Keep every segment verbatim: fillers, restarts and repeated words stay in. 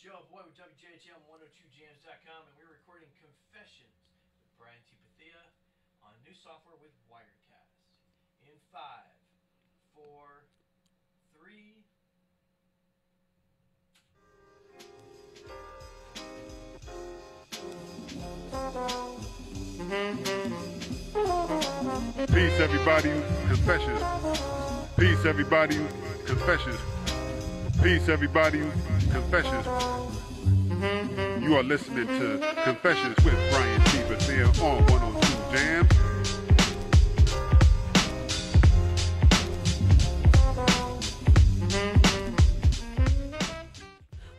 Joe Boy with W J H M one oh two Jams dot com, and we're recording Confessions with Brian T. Bethea on new software with Wirecast. In five, four, three. Peace, everybody. Confessions. Peace, everybody. Confessions. Peace, everybody. Confessions. You are listening to Confessions with Brian T. Bethea on one oh two Jams.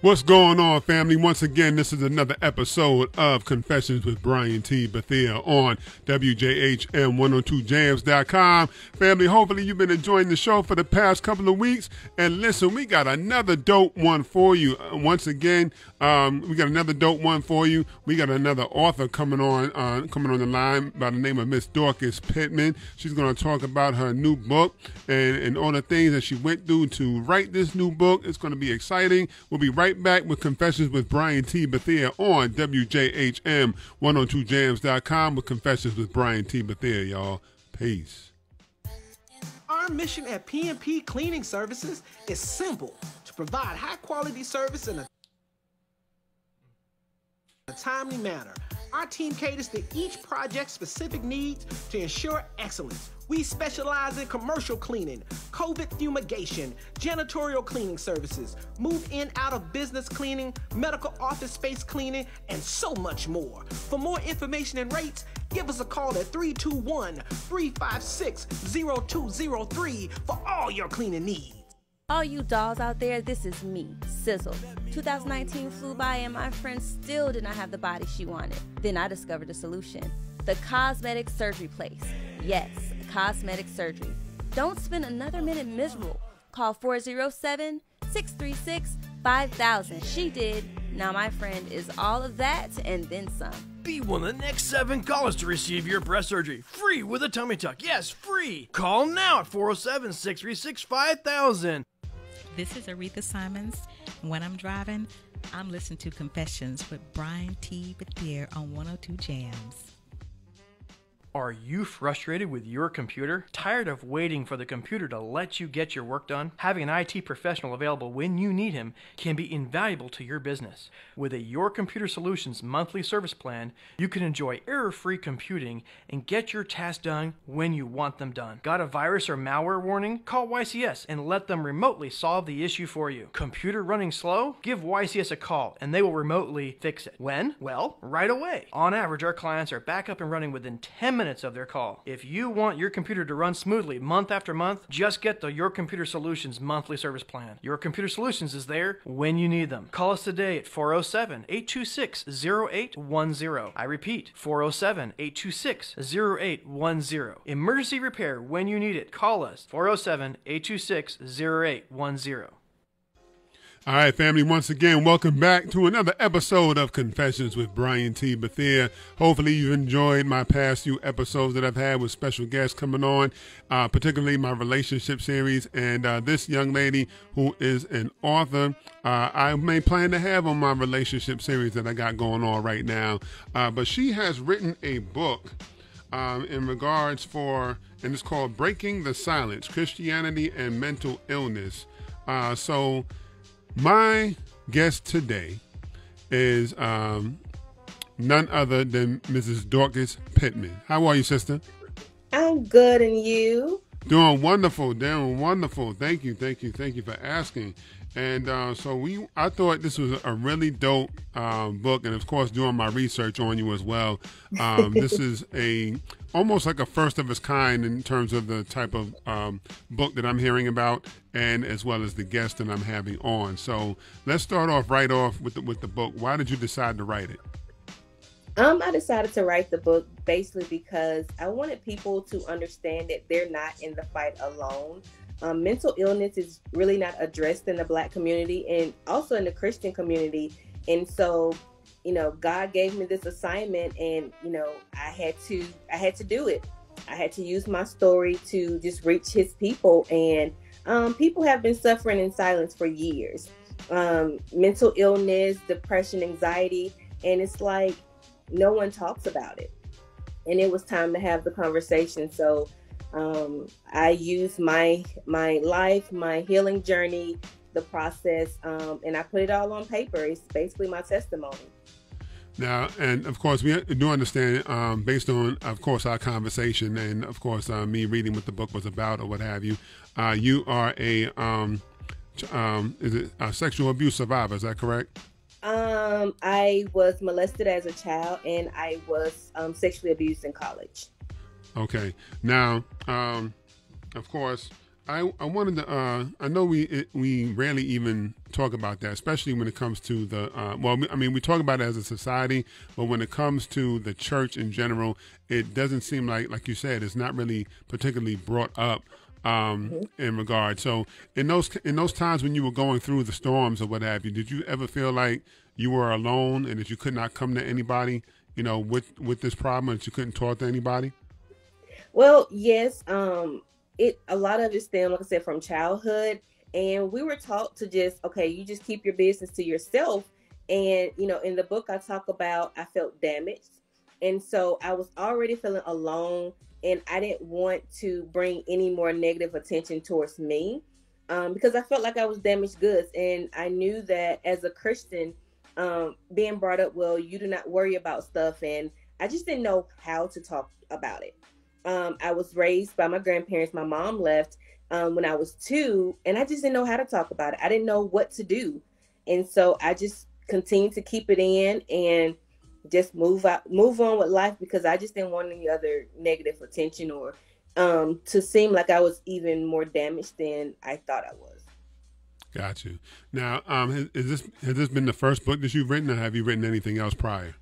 What's going on, family? Once again, this is another episode of Confessions with Brian T. Bethea on W J H M one oh two Jams dot com. Family, hopefully you've been enjoying the show for the past couple of weeks. And listen, we got another dope one for you. Once again, um, we got another dope one for you. We got another author coming on, uh, coming on the line by the name of Miss Dorcas Pittman. She's going to talk about her new book and, and all the things that she went through to write this new book. It's going to be exciting. We'll be right back with Confessions with Brian T. Bethea on W J H M one oh two Jams dot com with Confessions with Brian T. Bethea, y'all. Peace. Our mission at P M P Cleaning Services is simple: to provide high-quality service in a timely manner. Our team caters to each project's specific needs to ensure excellence. We specialize in commercial cleaning, COVID fumigation, janitorial cleaning services, move in out of business cleaning, medical office space cleaning, and so much more. For more information and rates, give us a call at three two one, three five six, zero two zero three for all your cleaning needs. All you dolls out there, this is me, Sizzle. two thousand nineteen flew by and my friend still did not have the body she wanted. Then I discovered a solution: the cosmetic surgery place. Yes, cosmetic surgery. Don't spend another minute miserable. Call four oh seven, six three six, five thousand. She did. Now my friend is all of that and then some. Be one of the next seven callers to receive your breast surgery free with a tummy tuck. Yes, free. Call now at four oh seven, six three six, five thousand. This is Aretha Simons. When I'm driving, I'm listening to Confessions with Brian T. Bethea on one oh two Jams. Are you frustrated with your computer? Tired of waiting for the computer to let you get your work done? Having an I T professional available when you need him can be invaluable to your business. With a Your Computer Solutions monthly service plan, you can enjoy error-free computing and get your tasks done when you want them done. Got a virus or malware warning? Call Y C S and let them remotely solve the issue for you. Computer running slow? Give Y C S a call and they will remotely fix it. When? Well, right away. On average, our clients are back up and running within ten minutes of their call. If you want your computer to run smoothly month after month, just get the Your Computer Solutions monthly service plan. Your Computer Solutions is there when you need them. Call us today at four oh seven, eight two six, oh eight one oh. I repeat, four oh seven, eight two six, oh eight one oh. Emergency repair when you need it. Call us, four oh seven, eight two six, oh eight one oh. All right, family, once again, welcome back to another episode of Confessions with Brian T. Bethea. Hopefully you've enjoyed my past few episodes that I've had with special guests coming on, uh, particularly my relationship series. And uh, this young lady who is an author, uh, I may plan to have on my relationship series that I got going on right now. Uh, but she has written a book um, in regards for, and it's called Breaking the Silence, Christianity and Mental Illness. Uh, so... My guest today is um, none other than Missus Dorcas Pittman. How are you, sister? I'm good, and you? Doing wonderful, doing wonderful. Thank you, thank you, thank you for asking. And uh, so we, I thought this was a really dope um, book, and of course, doing my research on you as well. Um, this is a almost like a first of its kind in terms of the type of um, book that I'm hearing about, and as well as the guest that I'm having on. So let's start off right off with the, with the book. Why did you decide to write it? Um, I decided to write the book basically because I wanted people to understand that they're not in the fight alone. Um, mental illness is really not addressed in the Black community and also in the Christian community. And so, you know, God gave me this assignment and, you know, I had to, I had to do it. I had to use my story to just reach his people. And um, people have been suffering in silence for years. um, mental illness, depression, anxiety, and it's like no one talks about it. And it was time to have the conversation. So um, I used my my life, my healing journey, the process, um, and I put it all on paper. It's basically my testimony. Now, and of course, we do understand, um, based on, of course, our conversation and, of course, uh, me reading what the book was about or what have you, uh, you are a, um, um, is it a sexual abuse survivor, is that correct? Um, I was molested as a child, and I was um, sexually abused in college. Okay. Now, um, of course, I, I wanted to, uh, I know we it, we rarely even talk about that, especially when it comes to the, uh, well, I mean, we talk about it as a society, but when it comes to the church in general, it doesn't seem like, like you said, it's not really particularly brought up um, mm-hmm. in regard. So in those, in those times when you were going through the storms or what have you, did you ever feel like you were alone and that you could not come to anybody, you know, with, with this problem, and that you couldn't talk to anybody? Well, yes. Um, It, a lot of it stemmed, like I said, from childhood, and we were taught to just, okay, you just keep your business to yourself. And, you know, in the book I talk about, I felt damaged. And so I was already feeling alone, and I didn't want to bring any more negative attention towards me um, because I felt like I was damaged goods. And I knew that as a Christian, um, being brought up, well, you do not worry about stuff. And I just didn't know how to talk about it. Um, I was raised by my grandparents. My mom left um, when I was two, and I just didn't know how to talk about it. I didn't know what to do. And so I just continued to keep it in and just move out, move on with life, because I just didn't want any other negative attention or um, to seem like I was even more damaged than I thought I was. Got you. Now, um, is this, has this been the first book that you've written, or have you written anything else prior?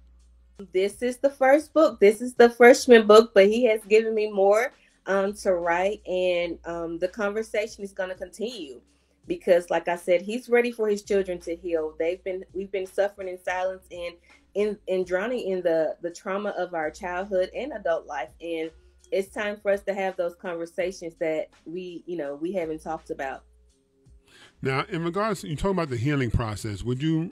This is the first book. This is the freshman book, but he has given me more um, to write. And um, the conversation is going to continue because, like I said, he's ready for his children to heal. They've been, we've been suffering in silence and in, in drowning in the, the trauma of our childhood and adult life. And it's time for us to have those conversations that we, you know, we haven't talked about. Now, in regards to, you talking about the healing process, would you,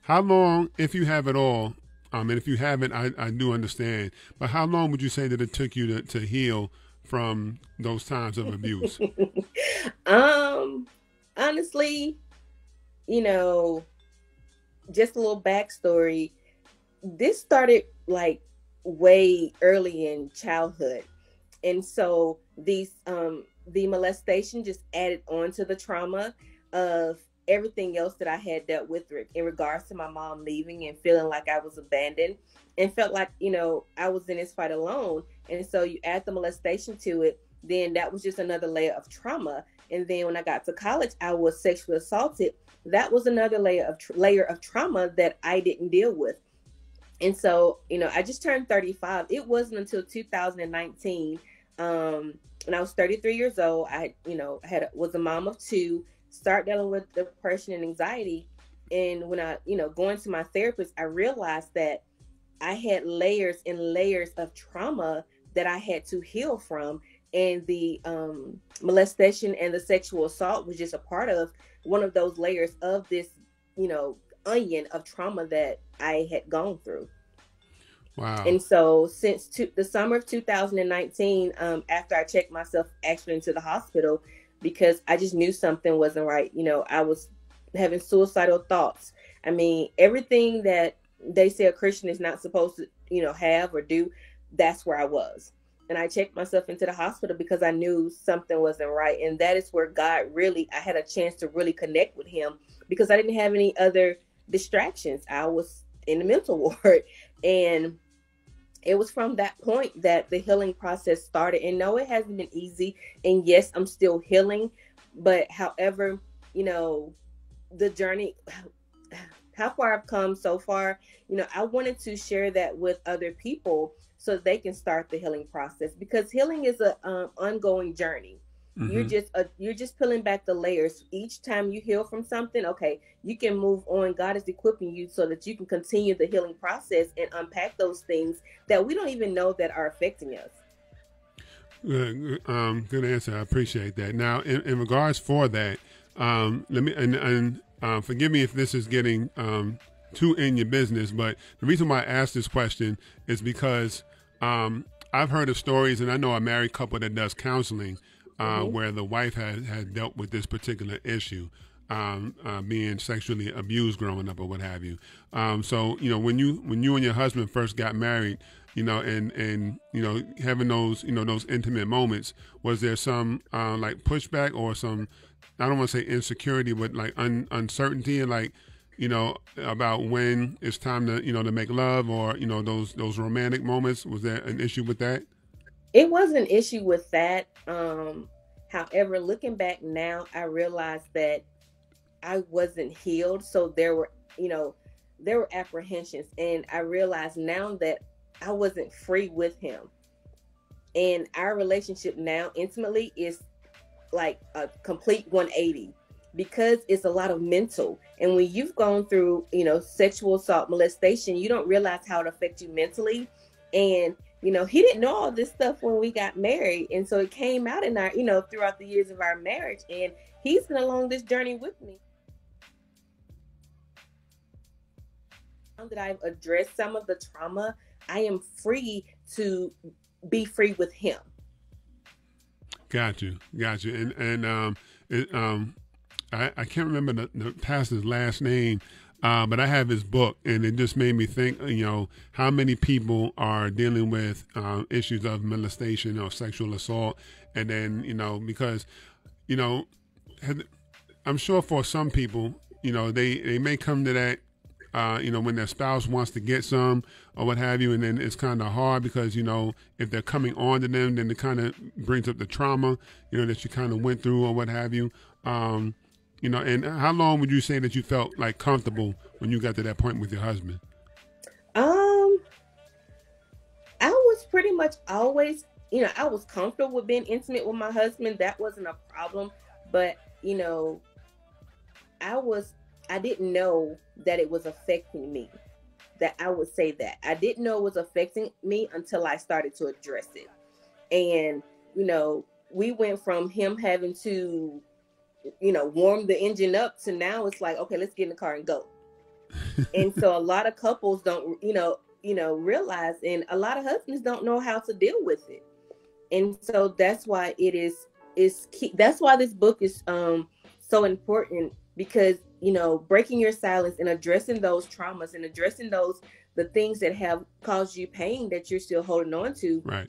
how long, if you have at all, Um, and if you haven't, I, I do understand. But how long would you say that it took you to, to heal from those times of abuse? um, honestly, you know, just a little backstory. This started like way early in childhood. And so these um, the molestation just added on to the trauma of everything else that I had dealt with in regards to my mom leaving and feeling like I was abandoned and felt like, you know, I was in this fight alone. And so you add the molestation to it, then that was just another layer of trauma. And then when I got to college, I was sexually assaulted. That was another layer of tr layer of trauma that I didn't deal with. And so, you know, I just turned thirty-five. It wasn't until two thousand nineteen um, when I was thirty-three years old. I, you know, had was a mom of two. Start dealing with depression and anxiety. And when I, you know, going to my therapist, I realized that I had layers and layers of trauma that I had to heal from. And the um, molestation and the sexual assault was just a part of one of those layers of this, you know, onion of trauma that I had gone through. Wow. And so since to, the summer of two thousand nineteen, um, after I checked myself actually into the hospital, because I just knew something wasn't right. You know, I was having suicidal thoughts. I mean, everything that they say a Christian is not supposed to, you know, have or do, that's where I was. And I checked myself into the hospital because I knew something wasn't right. And that is where God really, I had a chance to really connect with him, because I didn't have any other distractions. I was in the mental ward. And it was from that point that the healing process started. And no, it hasn't been easy. And yes, I'm still healing. But however, you know, the journey, how far I've come so far, you know, I wanted to share that with other people so they can start the healing process, because healing is an um, ongoing journey. Mm-hmm. You're just a, you're just peeling back the layers. Each time you heal from something, okay, you can move on. God is equipping you so that you can continue the healing process and unpack those things that we don't even know that are affecting us. Good, um, good answer. I appreciate that. Now, in, in regards for that, um, let me and, and Uh, forgive me if this is getting um, too in your business, but the reason why I asked this question is because um, I've heard of stories, and I know a married couple that does counseling uh, mm-hmm. where the wife has, has dealt with this particular issue, um, uh, being sexually abused growing up or what have you. Um, so, you know, when you when you and your husband first got married, you know, and, and, you know, having those, you know, those intimate moments, was there some uh, like pushback or some, I don't want to say insecurity, but like un uncertainty and like, you know, about when it's time to, you know, to make love or, you know, those, those romantic moments? Was there an issue with that? It was an issue with that. Um, however, looking back now, I realized that I wasn't healed. So there were, you know, there were apprehensions, and I realized now that I wasn't free with him, and our relationship now intimately is like a complete one eighty, because it's a lot of mental. And when you've gone through, you know, sexual assault, molestation, you don't realize how it affects you mentally. And, you know, he didn't know all this stuff when we got married. And so it came out in our, you know, throughout the years of our marriage, and he's been along this journey with me. Now that I've addressed some of the trauma, I am free to be free with him. Got you, got you. And and um, it, um, I I can't remember the, the pastor's last name, uh, but I have his book, and it just made me think, you know, how many people are dealing with uh, issues of molestation or sexual assault, and then you know because, you know, I'm sure for some people, you know, they they may come to that. Uh, you know, when their spouse wants to get some or what have you, and then it's kind of hard because, you know, if they're coming on to them, then it kind of brings up the trauma, you know, that you kind of went through or what have you. Um, you know, and how long would you say that you felt like comfortable when you got to that point with your husband? Um, I was pretty much always, you know, I was comfortable with being intimate with my husband. That wasn't a problem. But, you know, I was I didn't know that it was affecting me, that I would say that. I didn't know it was affecting me until I started to address it. And, you know, we went from him having to, you know, warm the engine up to now it's like, okay, let's get in the car and go. And so a lot of couples don't, you know, you know, realize, and a lot of husbands don't know how to deal with it. And so that's why it is, is key. That's why this book is um, so important, because, you know, breaking your silence and addressing those traumas and addressing those, the things that have caused you pain that you're still holding on to. Right.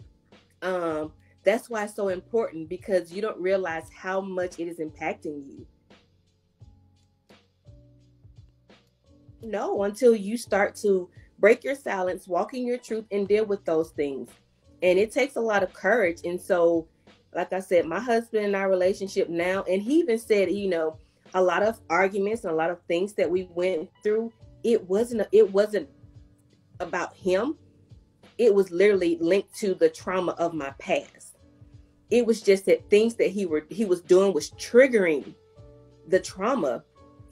Um, that's why it's so important, because you don't realize how much it is impacting you. No, until you start to break your silence, walk in your truth, and deal with those things. And it takes a lot of courage. And so, like I said, my husband and our relationship now, and he even said, you know, a lot of arguments and a lot of things that we went through, it wasn't a, it wasn't about him. It was literally linked to the trauma of my past. It was just that things that he were he was doing was triggering the trauma,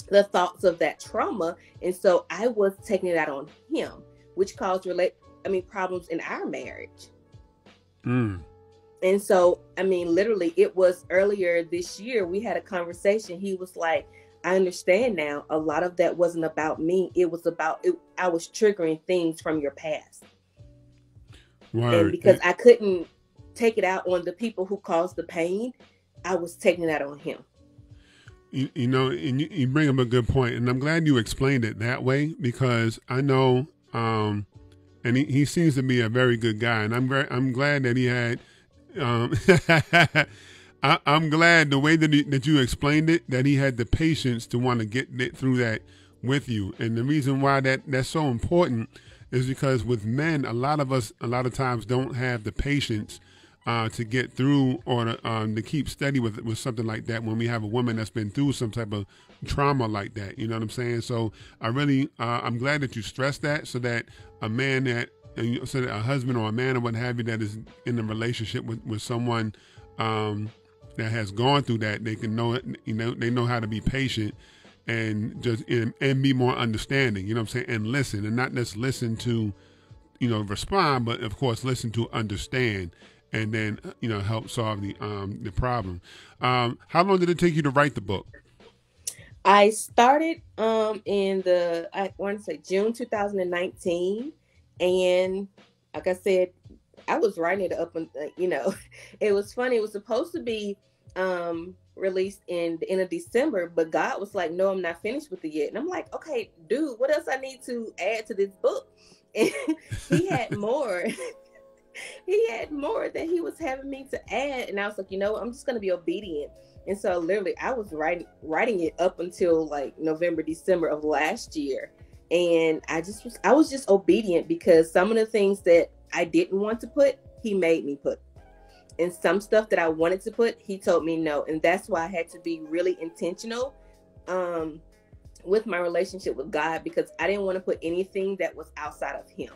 the thoughts of that trauma, and so I was taking it out on him, which caused relate I mean problems in our marriage. Mm. And so, I mean, literally, it was earlier this year, we had a conversation. He was like, I understand now, a lot of that wasn't about me. It was about, it, I was triggering things from your past. Word. And because that, I couldn't take it out on the people who caused the pain, I was taking that on him. You, you know, and you, you bring up a good point. And I'm glad you explained it that way, because I know, um, and he, he seems to be a very good guy. And I'm very, I'm glad that he had... Um, I, I'm glad the way that, he, that you explained it, that he had the patience to want to get it through that with you. And the reason why that that's so important is because with men, a lot of us, a lot of times don't have the patience uh, to get through or to, um, to keep steady with, with something like that when we have a woman that's been through some type of trauma like that. You know what I'm saying? So I really, uh, I'm glad that you stressed that, so that a man that, and so that a husband or a man or what have you that is in a relationship with, with someone um, that has gone through that, they can know, you know, they know how to be patient and just and, and be more understanding, you know what I'm saying, and listen, and not just listen to, you know, respond, but of course listen to understand, and then, you know, help solve the um, the problem. Um, how long did it take you to write the book? I started um, in the, I want to say June two thousand nineteen. And like I said, I was writing it up, and you know, it was funny. It was supposed to be um, released in the end of December, but God was like, no, I'm not finished with it yet. And I'm like, okay, dude, what else I need to add to this book? And he had more. He had more that he was having me to add. And I was like, you know what? I'm just going to be obedient. And so literally I was writing, writing it up until like November, December of last year. And I just was, I was just obedient, because some of the things that I didn't want to put, he made me put. And some stuff that I wanted to put, he told me no. And that's why I had to be really intentional um, with my relationship with God, because I didn't want to put anything that was outside of him.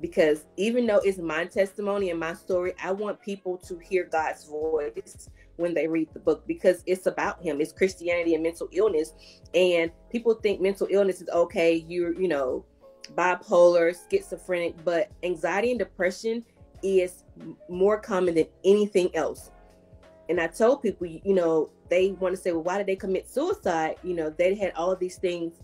Because even though it's my testimony and my story, I want people to hear God's voice when they read the book, because it's about him. It's Christianity and mental illness. And people think mental illness is, okay, you're, you know, bipolar, schizophrenic, but anxiety and depression is more common than anything else. And I told people, you know, they want to say, well, why did they commit suicide? You know, they had all of these things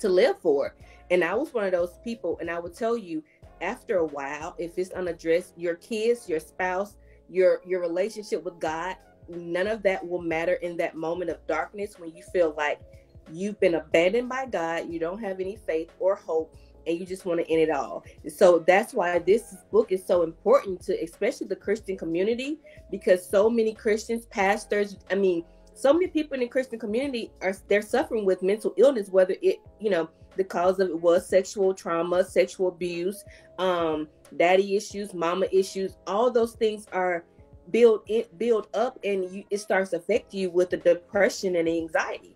to live for. And I was one of those people. And I would tell you, after a while, if it's unaddressed, your kids, your spouse, your your relationship with God, none of that will matter in that moment of darkness when you feel like you've been abandoned by God, you don't have any faith or hope, and you just want to end it all. So that's why this book is so important to especially the Christian community, because so many Christians, pastors, I mean, so many people in the Christian community are, they're suffering with mental illness, whether it, you know, the cause of it was sexual trauma, sexual abuse, um, daddy issues, mama issues. All those things are build it build up, and you, it starts to affect you with the depression and anxiety.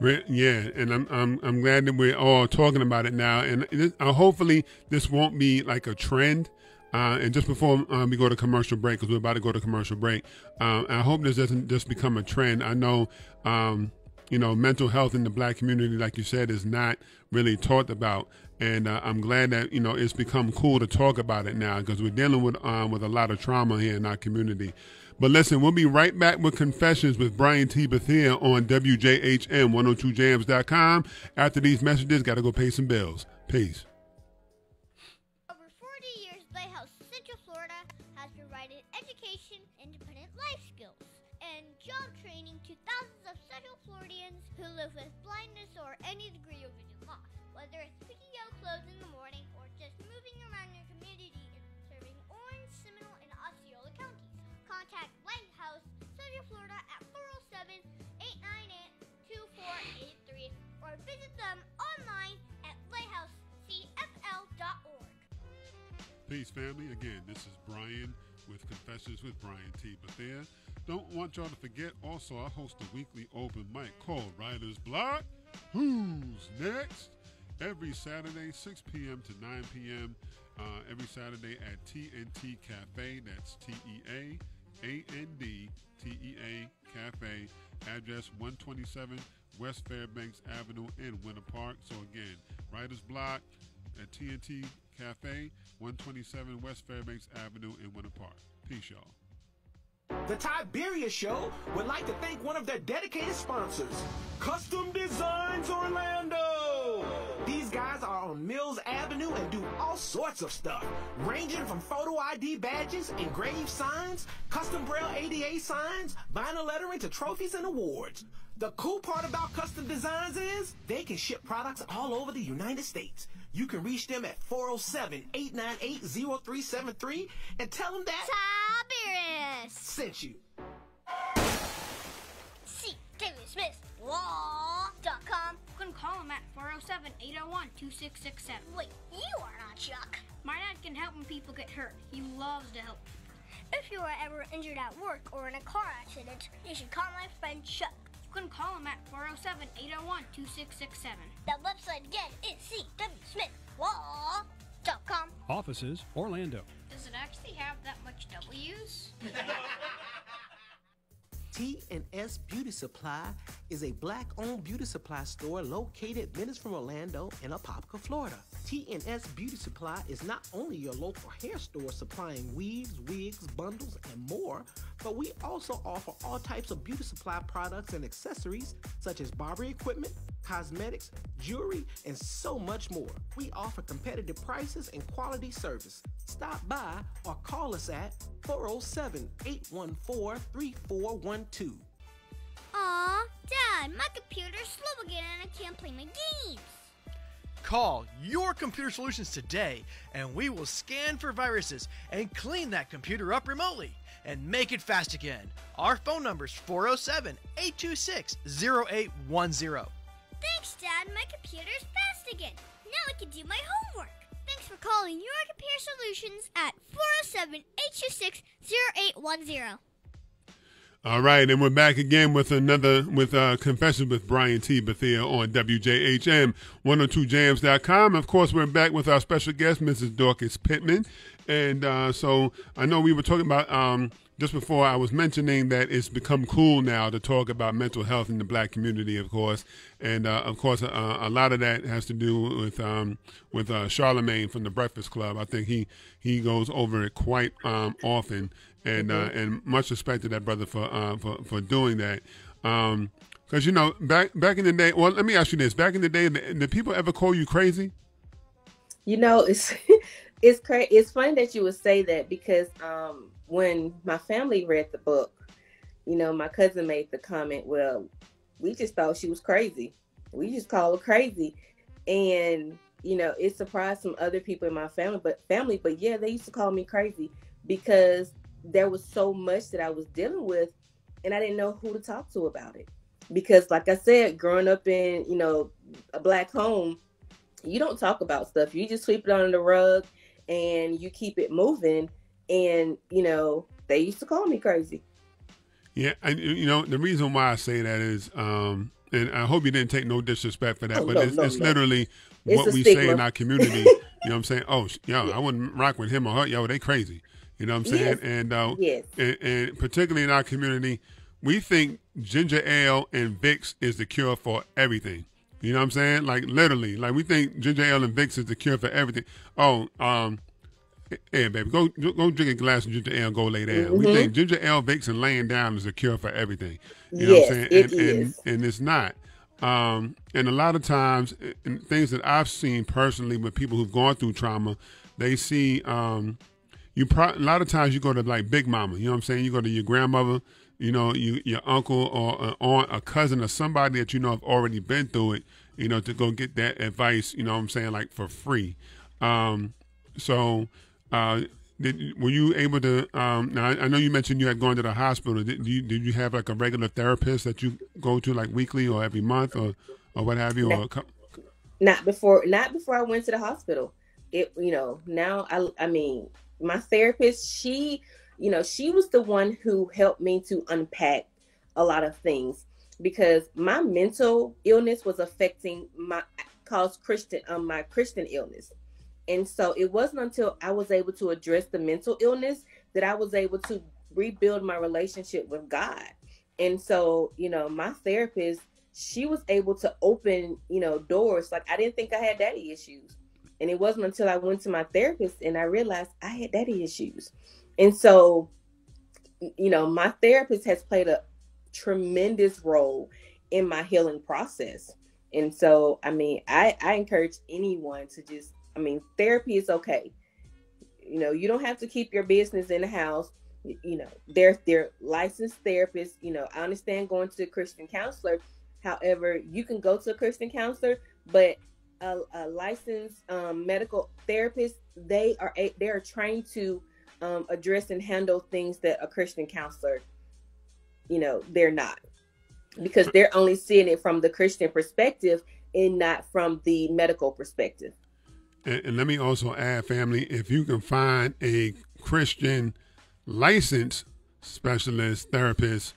Yeah, and I'm I'm I'm glad that we're all talking about it now, and this, uh, hopefully this won't be like a trend. Uh, and just before um, we go to commercial break, because we're about to go to commercial break, um, I hope this doesn't just become a trend. I know. Um, You know, mental health in the Black community, like you said, is not really talked about. And uh, I'm glad that, you know, it's become cool to talk about it now, because we're dealing with um, with a lot of trauma here in our community. But listen, we'll be right back with Confessions with Brian T. Bethea on W J H M one oh two jams dot com. After these messages, got to go pay some bills. Peace. Over forty years, Lighthouse Central Florida has provided education, independent life skills, and job training to thousands of Central Floridians who live with blindness or any degree of vision loss. Whether it's picking out clothes in the morning or just moving around your community and serving Orange, Seminole, and Osceola counties. Contact Lighthouse Central Florida at four oh seven, eight nine eight, two four eight three or visit them online at lighthouse c f l dot org. Peace, family. Again, this is Brian with Confessions with Brian T. Bethea. Don't want y'all to forget, also, I host a weekly open mic called Writer's Block. Who's next? Every Saturday, six p m to nine p m Uh, every Saturday at T and T Cafe. That's T E A A N D T E A Cafe. Address one twenty-seven West Fairbanks Avenue in Winter Park. So again, Writer's Block at T and T Cafe, one twenty-seven West Fairbanks Avenue in Winter Park. Peace, y'all. The Tiberius Show would like to thank one of their dedicated sponsors, Custom Designs Orlando. These guys are on Mills Avenue and do all sorts of stuff, ranging from photo I D badges, engraved signs, custom braille A D A signs, vinyl lettering to trophies and awards. The cool part about Custom Designs is they can ship products all over the United States. You can reach them at four oh seven, eight nine eight, oh three seven three and tell them that Tiberius sent you. C K Smith Law dot com. You can call them at four oh seven, eight oh one, two six six seven. Wait, you are not Chuck. My dad can help when people get hurt. He loves to help people. If you are ever injured at work or in a car accident, you should call my friend Chuck. You can call him at four oh seven, eight oh one, two six six seven. That website again is C W Smith Law dot com. Offices, Orlando. Does it actually have that much W's? T and S Beauty Supply is a black-owned beauty supply store located minutes from Orlando in Apopka, Florida. T and S Beauty Supply is not only your local hair store supplying weaves, wigs, bundles, and more, but we also offer all types of beauty supply products and accessories such as barbery equipment, cosmetics, jewelry, and so much more. We offer competitive prices and quality service. Stop by or call us at four oh seven, eight one four, three four one two. Aw, Dad, my computer's slow again and I can't play my games. Call Your Computer Solutions today and we will scan for viruses and clean that computer up remotely and make it fast again. Our phone number is four oh seven, eight two six, oh eight one oh. Thanks, Dad, my computer's fast again. Now I can do my homework. Thanks for calling Your Computer Solutions at four oh seven, eight two six, oh eight one oh. All right, and we're back again with another, with uh, Confessions with Brian T. Bethea on W J H M one oh two Jams dot com. Of course, we're back with our special guest, Missus Dorcas Pittman. And uh, so I know we were talking about, um, just before I was mentioning that it's become cool now to talk about mental health in the black community, of course. And, uh, of course, uh, a lot of that has to do with um, with uh, Charlemagne from The Breakfast Club. I think he, he goes over it quite um, often. And uh, and much respect to that brother for uh, for for doing that, because um, you know back back in the day. Well, let me ask you this: back in the day, did people ever call you crazy? You know, it's it's crazy. It's funny that you would say that, because um, when my family read the book, you know, my cousin made the comment, "Well, we just thought she was crazy. We just call her crazy," and you know, it surprised some other people in my family, but family, but yeah, they used to call me crazy because there was so much that I was dealing with and I didn't know who to talk to about it. Because like I said, growing up in, you know, a black home, you don't talk about stuff. You just sweep it under the rug and you keep it moving. And, you know, they used to call me crazy. Yeah. And, you know, the reason why I say that is, um, and I hope you didn't take no disrespect for that, oh, but no, it's, no, it's no. literally it's what we stigma. say in our community. You know what I'm saying? Oh, yo, yeah. I wouldn't rock with him or her. Yo, they crazy. You know what I'm saying? Yes. And, uh, yes. and and particularly in our community, we think ginger ale and Vicks is the cure for everything. You know what I'm saying? Like literally, like we think ginger ale and Vicks is the cure for everything. Oh, um, hey baby, go go drink a glass of ginger ale and go lay down. Mm-hmm. We think ginger ale, Vicks, and laying down is the cure for everything. You know yes, what I'm saying? It and, is. and and it's not. Um, and a lot of times, and things that I've seen personally with people who've gone through trauma, they see. Um, You pro a lot of times you go to like Big Mama, you know what I'm saying? You go to your grandmother, you know, you, your uncle or an aunt, a cousin or somebody that you know have already been through it, you know, to go get that advice, you know what I'm saying, like for free. Um, so uh, did, were you able to, um, now I, I know you mentioned you had gone to the hospital. Did you, did you have like a regular therapist that you go to like weekly or every month or, or what have you? Not, or not before, not before I went to the hospital. It, you know, now I, I mean, my therapist, she, you know, she was the one who helped me to unpack a lot of things, because my mental illness was affecting my cause Christian, um, my Christian illness. And so it wasn't until I was able to address the mental illness that I was able to rebuild my relationship with God. And so, you know, my therapist, she was able to open, you know, doors. Like I didn't think I had daddy issues. And it wasn't until I went to my therapist and I realized I had daddy issues. And so, you know, my therapist has played a tremendous role in my healing process. And so, I mean, I, I encourage anyone to just, I mean, therapy is okay. You know, you don't have to keep your business in the house. You know, they're, they're licensed therapists. You know, I understand going to a Christian counselor. However, you can go to a Christian counselor, but A, a licensed um, medical therapist, they are a, they are trained to um, address and handle things that a Christian counselor, you know, they're not, because they're only seeing it from the Christian perspective and not from the medical perspective. And, and let me also add, family, if you can find a Christian licensed specialist therapist,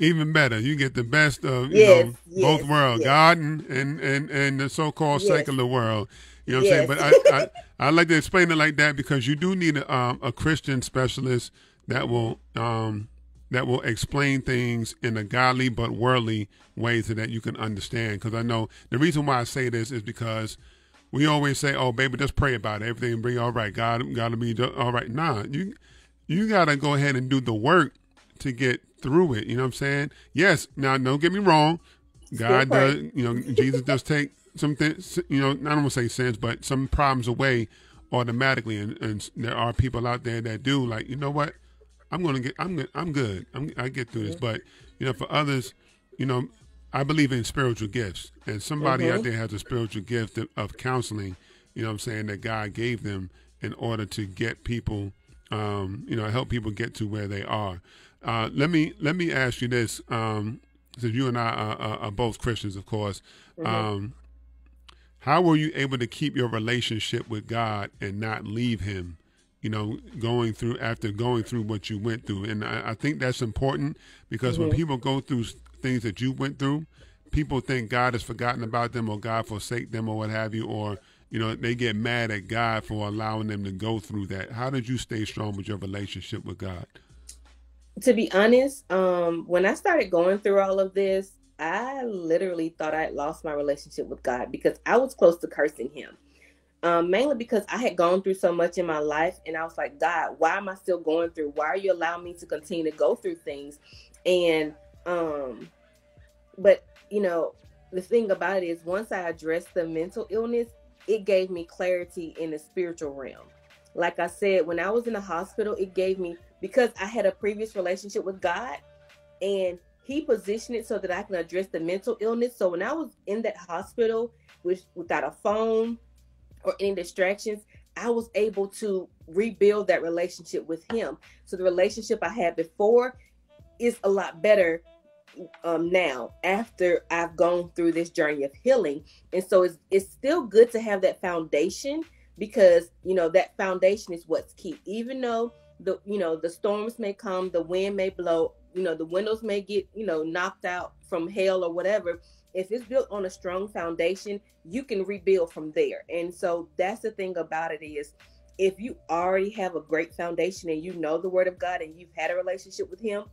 even better. You get the best of you yes, know, yes, both worlds, yes. God and, and, and the so-called yes. secular world. You know what yes. I'm saying? But I, I, I like to explain it like that, because you do need a, um, a Christian specialist that will um, that will explain things in a godly but worldly way so that you can understand. Because I know the reason why I say this is because we always say, oh, baby, just pray about it. Everything will be all right. God, God will be all right. Nah, you, you got to go ahead and do the work to get through it. You know what I'm saying? Yes. Now, don't get me wrong. God does, you know, Jesus does take some things, you know, I don't want to say sins, but some problems away automatically. And, and there are people out there that do, like, you know what? I'm going to get, I'm good. I'm good. I'm, I get through this. But, you know, for others, you know, I believe in spiritual gifts, and somebody mm-hmm. out there has a spiritual gift of counseling, you know what I'm saying, that God gave them in order to get people, um, you know, help people get to where they are. Uh, let me, let me ask you this. Um, So you and I are, are, are both Christians, of course. Mm-hmm. Um, how were you able to keep your relationship with God and not leave Him? You know, going through after going through what you went through, and I, I think that's important because mm-hmm. when people go through things that you went through, people think God has forgotten about them or God forsake them or what have you, or you know they get mad at God for allowing them to go through that. How did you stay strong with your relationship with God? To be honest, um, when I started going through all of this, I literally thought I had lost my relationship with God because I was close to cursing Him, um, mainly because I had gone through so much in my life. And I was like, God, why am I still going through? Why are you allowing me to continue to go through things? And um, but, you know, the thing about it is once I addressed the mental illness, it gave me clarity in the spiritual realm. Like I said, when I was in the hospital, it gave me, because I had a previous relationship with God and He positioned it so that I can address the mental illness. So when I was in that hospital with, without a phone or any distractions, I was able to rebuild that relationship with Him. So the relationship I had before is a lot better um, now after I've gone through this journey of healing. And so it's, it's still good to have that foundation, because, you know, that foundation is what's key. Even though the, you know, the storms may come, the wind may blow, you know, the windows may get, you know, knocked out from hail or whatever. If it's built on a strong foundation, you can rebuild from there. And so that's the thing about it is, if you already have a great foundation and you know the Word of God and you've had a relationship with Him,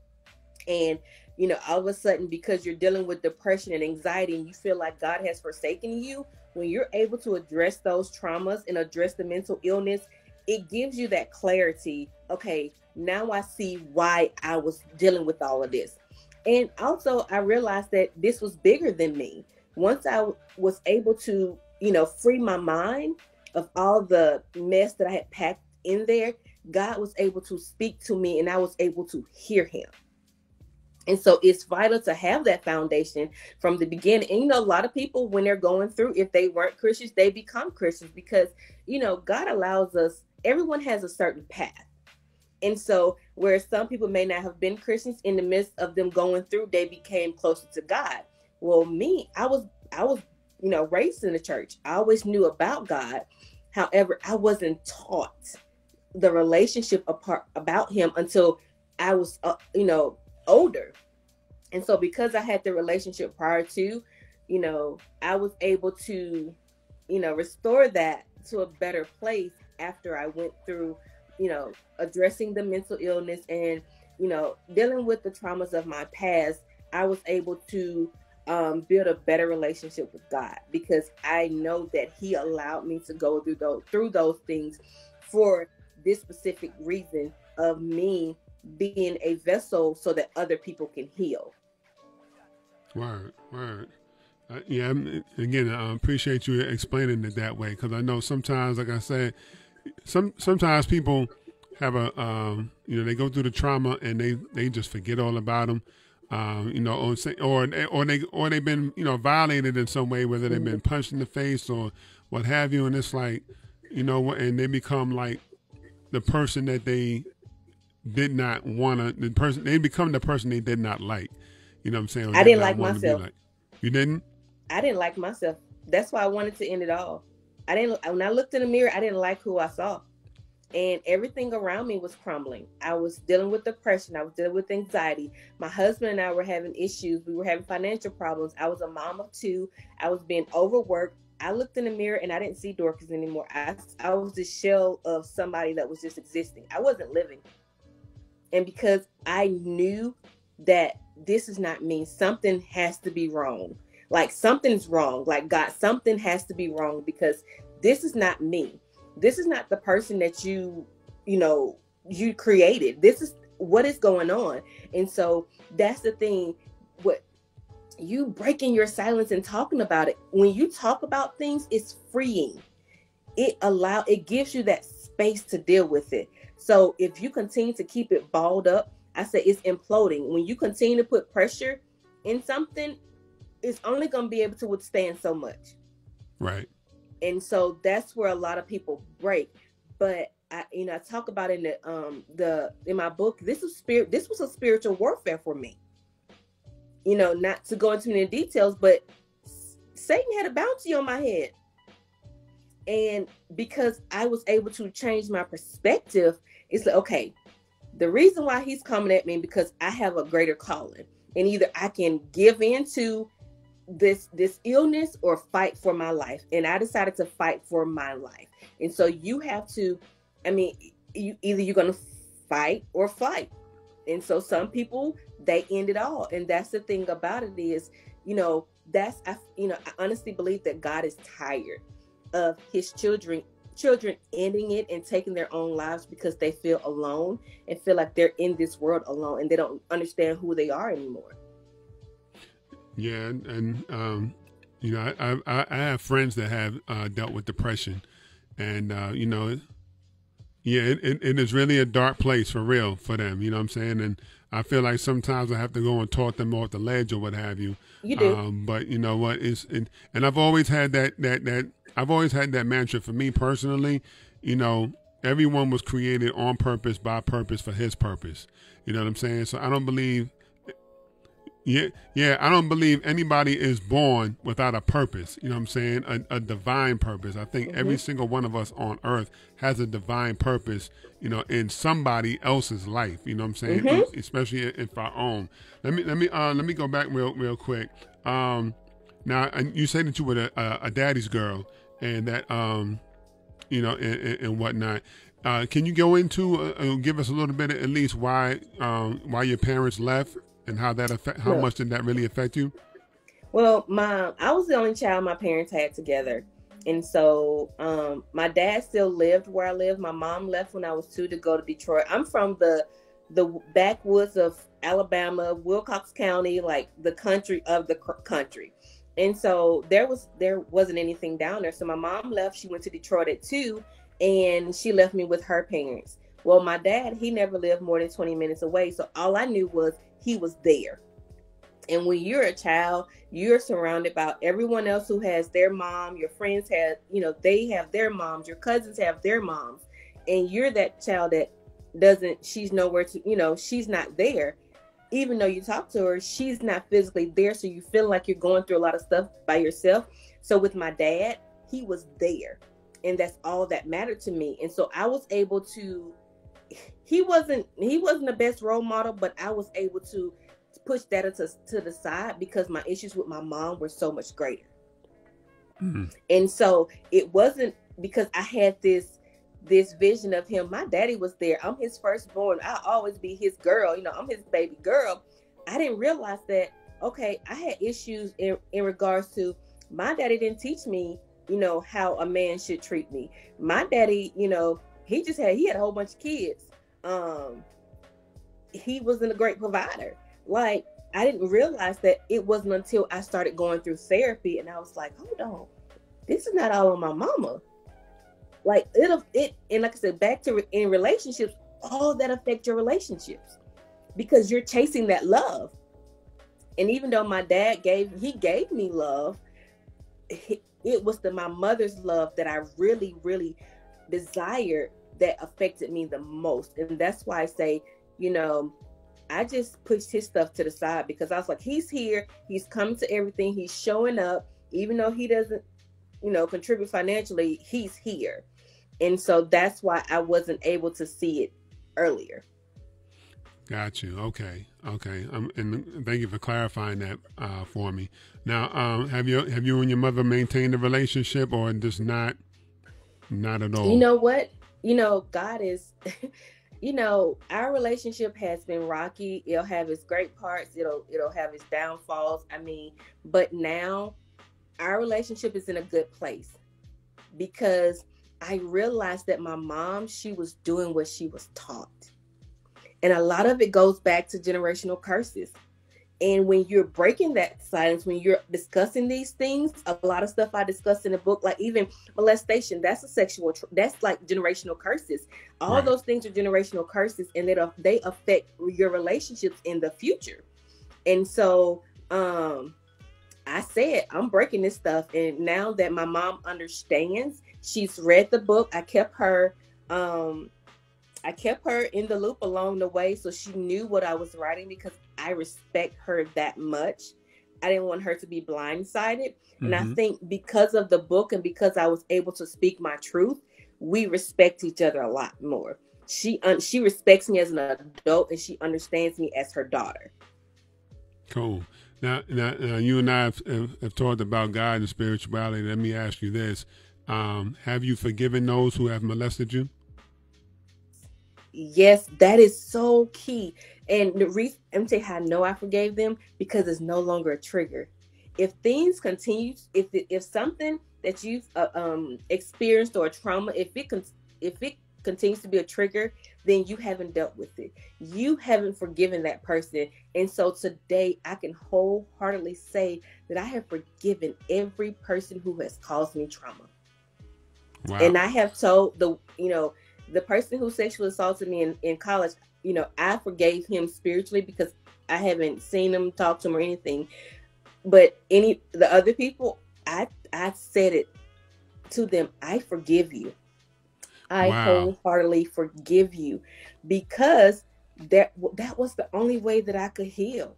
and, you know, all of a sudden, because you're dealing with depression and anxiety and you feel like God has forsaken you, when you're able to address those traumas and address the mental illness, it gives you that clarity. Okay, now I see why I was dealing with all of this. And also I realized that this was bigger than me. Once I was able to, you know, free my mind of all the mess that I had packed in there, God was able to speak to me and I was able to hear Him. And so it's vital to have that foundation from the beginning. And, you know, a lot of people, when they're going through, if they weren't Christians, they become Christians because, you know, God allows us, everyone has a certain path. And so where some people may not have been Christians, in the midst of them going through, they became closer to God. Well, me, I was, I was, you know, raised in the church. I always knew about God. However, I wasn't taught the relationship apart about Him until I was, uh, you know, older. And so because I had the relationship prior to, you know, I was able to, you know, restore that to a better place after I went through, you know, addressing the mental illness and, you know, dealing with the traumas of my past. I was able to um, build a better relationship with God because I know that He allowed me to go through those, through those things for this specific reason of me being a vessel so that other people can heal. Word, word. Uh, yeah, again, I appreciate you explaining it that way, because I know sometimes, like I said, some sometimes people have a, um, you know, they go through the trauma and they, they just forget all about them, um, you know, or, or or they or they've been, you know, violated in some way, whether they've been punched in the face or what have you, and it's like, you know, and they become like the person that they did not want to, the person, they become the person they did not like. You know what I'm saying? I didn't like myself. Like. You didn't? I didn't like myself. That's why I wanted to end it all. I didn't, when I looked in the mirror, I didn't like who I saw. And everything around me was crumbling. I was dealing with depression. I was dealing with anxiety. My husband and I were having issues. We were having financial problems. I was a mom of two. I was being overworked. I looked in the mirror and I didn't see Dorcas anymore. I, I was the shell of somebody that was just existing. I wasn't living. And because I knew that this is not me, something has to be wrong. Like something's wrong. Like God, something has to be wrong because this is not me. This is not the person that you, you know, you created. This is what is going on. And so that's the thing. What you breaking your silence and talking about it. When you talk about things, it's freeing. It allow, it gives you that space to deal with it. So if you continue to keep it balled up, I say it's imploding. When you continue to put pressure in something, it's only going to be able to withstand so much. Right. And so that's where a lot of people break. But I, you know, I talk about in the um the in my book, this is spirit. This was a spiritual warfare for me. You know, not to go into any details, but Satan had a bounty on my head, and because I was able to change my perspective, it's like, okay, the reason why he's coming at me because I have a greater calling, and either I can give into this this illness or fight for my life. And I decided to fight for my life. And so you have to, I mean, you either you're going to fight or flight. And so some people, they end it all. And that's the thing about it is, you know, that's, I, you know, I honestly believe that God is tired of his children, children ending it and taking their own lives because they feel alone and feel like they're in this world alone and they don't understand who they are anymore. Yeah. And, and um, you know, I, I, I have friends that have uh, dealt with depression and, uh, you know, yeah, it, it, it is really a dark place for real for them. You know what I'm saying? And I feel like sometimes I have to go and talk them off the ledge or what have you. You do. Um, but you know what? It's, it, and I've always had that, that, that, I've always had that mantra for me personally. You know, everyone was created on purpose, by purpose, for his purpose. You know what I'm saying? So I don't believe. Yeah, yeah. I don't believe anybody is born without a purpose. You know what I'm saying? A, a divine purpose. I think mm-hmm. every single one of us on earth has a divine purpose, you know, in somebody else's life. You know what I'm saying? Mm-hmm. Especially if our own. Let me let me uh, let me go back real real quick. Um, now you said that you were a, a, a daddy's girl and that um, you know, and, and whatnot. Uh, can you go into uh, give us a little bit at least why um, why your parents left? And how that affect? How well, much did that really affect you? Well, my I was the only child my parents had together, and so um, my dad still lived where I lived. My mom left when I was two to go to Detroit. I'm from the the backwoods of Alabama, Wilcox County, like the country of the country, and so there was there wasn't anything down there. So my mom left. She went to Detroit at two, and she left me with her parents. Well, my dad, he never lived more than twenty minutes away, so all I knew was he was there. And when you're a child, you're surrounded by everyone else who has their mom. Your friends have, you know, they have their moms. Your cousins have their moms. And you're that child that doesn't, she's nowhere to, you know, she's not there. Even though you talk to her, she's not physically there. So you feel like you're going through a lot of stuff by yourself. So with my dad, he was there. And that's all that mattered to me. And so I was able to He wasn't he wasn't the best role model, but I was able to push that to, to the side because my issues with my mom were so much greater. Mm-hmm. And so it wasn't because I had this this vision of him. My daddy was there. I'm his firstborn. I'll always be his girl. You know, I'm his baby girl. I didn't realize that, okay, I had issues in, in regards to my daddy didn't teach me, you know, how a man should treat me. My daddy, you know, He just had, he had a whole bunch of kids. Um, he wasn't a great provider. Like, I didn't realize that it wasn't until I started going through therapy and I was like, hold on, this is not all on my mama. Like, it'll, it, and like I said, back to in relationships, all that affect your relationships because you're chasing that love. And even though my dad gave, he gave me love, it, it was the, my mother's love that I really, really desired that affected me the most. And that's why I say, you know, I just pushed his stuff to the side because I was like, he's here, he's coming to everything, he's showing up, even though he doesn't, you know, contribute financially, he's here. And so that's why I wasn't able to see it earlier. Got you. Okay. Okay. Um, and thank you for clarifying that uh, for me. Now, um, have you have you and your mother maintained a relationship or just not? Not at all. You know what? You know, God is you know, our relationship has been rocky. It'll have its great parts. It'll it'll have its downfalls. I mean, but now our relationship is in a good place because I realized that my mom, she was doing what she was taught. And a lot of it goes back to generational curses. And when you're breaking that silence, when you're discussing these things, a lot of stuff I discuss in the book, like even molestation, that's a sexual, that's like generational curses. All right. Those things are generational curses, and they, they affect your relationships in the future. And so um, I said, I'm breaking this stuff. And now that my mom understands, she's read the book. I kept her, um, I kept her in the loop along the way. So she knew what I was writing because I respect her that much. I didn't want her to be blindsided. Mm-hmm. And I think because of the book and because I was able to speak my truth, we respect each other a lot more. She un she respects me as an adult, and she understands me as her daughter. Cool. Now, now, now you and I have, have, have talked about God and spirituality. Let me ask you this. Um, have you forgiven those who have molested you? Yes, that is so key. And the reason I'm saying I know I forgave them because it's no longer a trigger. If things continue, if if something that you've uh, um, experienced or a trauma, if it if it continues to be a trigger, then you haven't dealt with it. You haven't forgiven that person. And so today I can wholeheartedly say that I have forgiven every person who has caused me trauma. Wow. And I have told the, you know, the person who sexually assaulted me in, in college, you know, I forgave him spiritually because I haven't seen him, talked to him or anything. But any the other people, I I said it to them. I forgive you. I wow. wholeheartedly forgive you because that that was the only way that I could heal.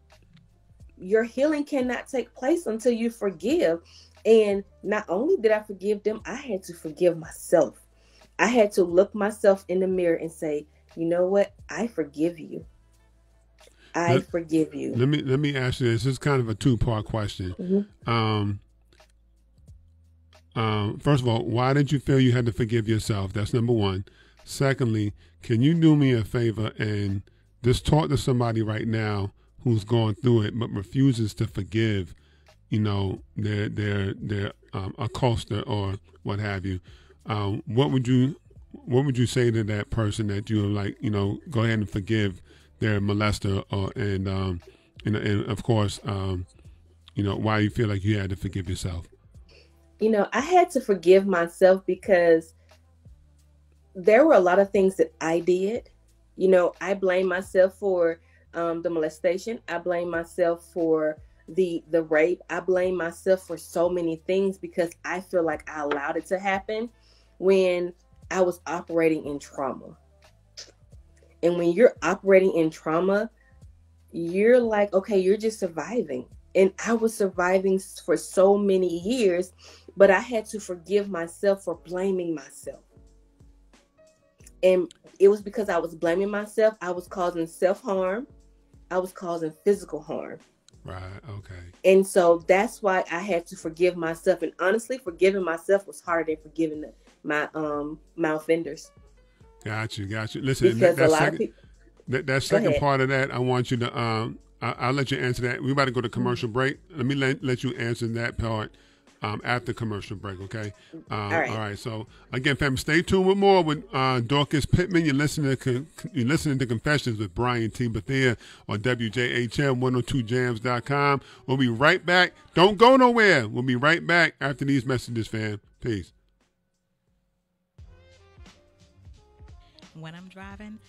Your healing cannot take place until you forgive. And not only did I forgive them, I had to forgive myself. I had to look myself in the mirror and say, you know what? I forgive you. I let, forgive you. Let me let me ask you this. This is kind of a two-part question. Mm-hmm. um, um, first of all, why did you feel you had to forgive yourself? That's number one. Secondly, can you do me a favor and just talk to somebody right now who's going through it but refuses to forgive, you know, their their their um, accoster or what have you? Um, what would you what would you say to that person that you are like, you know, go ahead and forgive their molester or and um, and, and of course, um, you know, why you feel like you had to forgive yourself? You know, I had to forgive myself because there were a lot of things that I did. You know, I blame myself for um, the molestation. I blame myself for the the rape. I blame myself for so many things because I feel like I allowed it to happen when I was operating in trauma. And when you're operating in trauma, you're like, okay, you're just surviving. And I was surviving for so many years, but I had to forgive myself for blaming myself. And it was because I was blaming myself. I was causing self-harm. I was causing physical harm. Right. Okay. And so that's why I had to forgive myself. And honestly, forgiving myself was harder than forgiving the, my um my offenders. Got you. Got you. Listen, because that, that a lot second, of people, that, that second part of that, I want you to um, I, I'll let you answer that. We're about to go to commercial break. Let me let, let you answer that part um after commercial break. Okay. Um, all right. All right. So again, fam, stay tuned with more with uh, Dorcas Pittman. You're listening to you're listening to Confessions with Brian T Bethea on W J H M one oh two jams dot com. We'll be right back. Don't go nowhere. We'll be right back after these messages, fam. Peace. When I'm driving,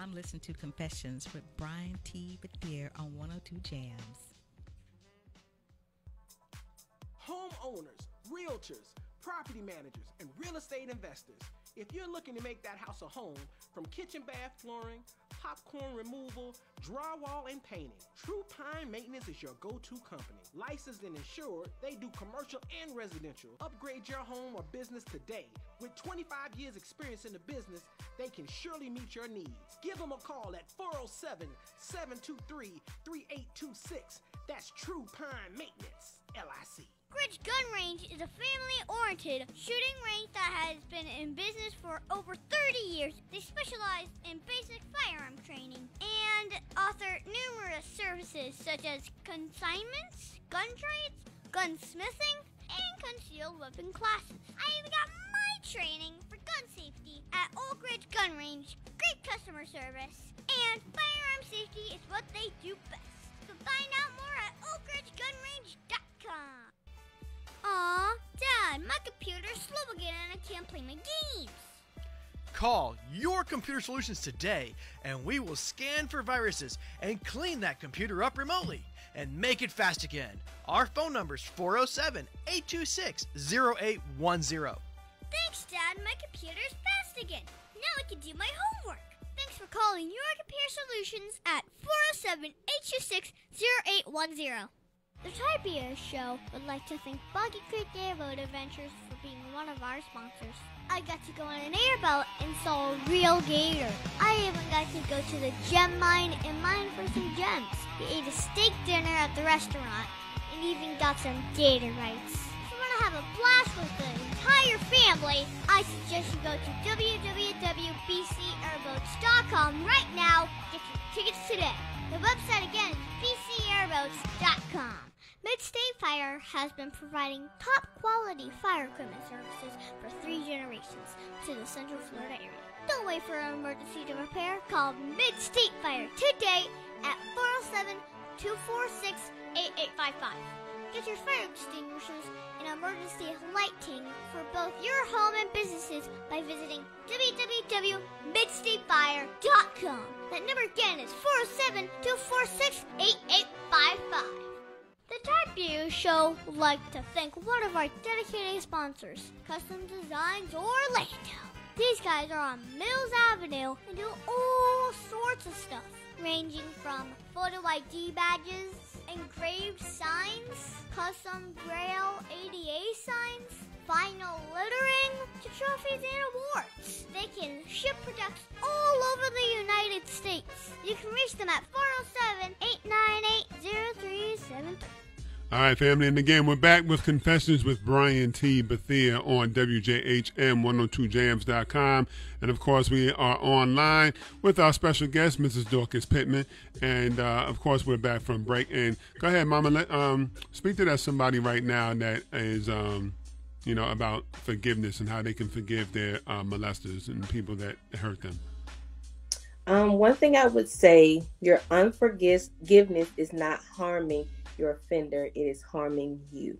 I'm listening to Confessions with Brian T Bethea on one oh two jams. Homeowners, realtors, property managers, and real estate investors. If you're looking to make that house a home, from kitchen bath flooring, popcorn removal, drywall, and painting, True Pine Maintenance is your go-to company. Licensed and insured, they do commercial and residential. Upgrade your home or business today. With twenty-five years experience in the business, they can surely meet your needs. Give them a call at four oh seven, seven two three, three eight two six. That's True Pine Maintenance, L I C. Oak Ridge Gun Range is a family-oriented shooting range that has been in business for over thirty years. They specialize in basic firearm training and offer numerous services such as consignments, gun trades, gunsmithing, and concealed weapon classes. I even got my training for gun safety at Oak Ridge Gun Range. Great customer service and firearm safety is what they do best. So find out more at oak ridge gun range dot com. Aw, Dad, my computer's slow again and I can't play my games. Call Your Computer Solutions today and we will scan for viruses and clean that computer up remotely and make it fast again. Our phone number is four oh seven, eight two six, oh eight one oh. Thanks, Dad. My computer's fast again. Now I can do my homework. Thanks for calling Your Computer Solutions at four oh seven, eight two six, oh eight one oh. The Typia Show would like to thank Boggy Creek Airboat Adventures for being one of our sponsors. I got to go on an airboat and saw a real gator. I even got to go to the gem mine and mine for some gems. We ate a steak dinner at the restaurant and even got some gator rights. If you want to have a blast with the entire family, I suggest you go to w w w dot b c airboats dot com right now. Get your tickets today. The website again is b c airboats dot com. Mid-State Fire has been providing top-quality fire equipment services for three generations to the Central Florida area. Don't wait for an emergency to repair. Call Mid-State Fire today at four oh seven, two four six, eight eight five five. Get your fire extinguishers and emergency lighting for both your home and businesses by visiting w w w dot mid state fire dot com. That number again is four oh seven, two four six, eight eight five five. The Typeview Show would like to thank one of our dedicated sponsors, Custom Designs Orlando. These guys are on Mills Avenue and do all sorts of stuff, ranging from photo I D badges, engraved signs, custom braille A D A signs, vinyl littering, to trophies and awards. They can ship products all over the United States. You can reach them at four oh seven, eight nine eight, oh three seven three. All right, family, and again, we're back with Confessions with Brian T. Bethea on W J H M one oh two jams dot com. And, of course, we are online with our special guest, Missus Dorcas Pittman. And, uh, of course, we're back from break. And go ahead, Mama, let, um, speak to that somebody right now that is, um, you know, about forgiveness and how they can forgive their uh, molesters and people that hurt them. Um, one thing I would say, your unforgiveness is not harming your offender, it is harming you.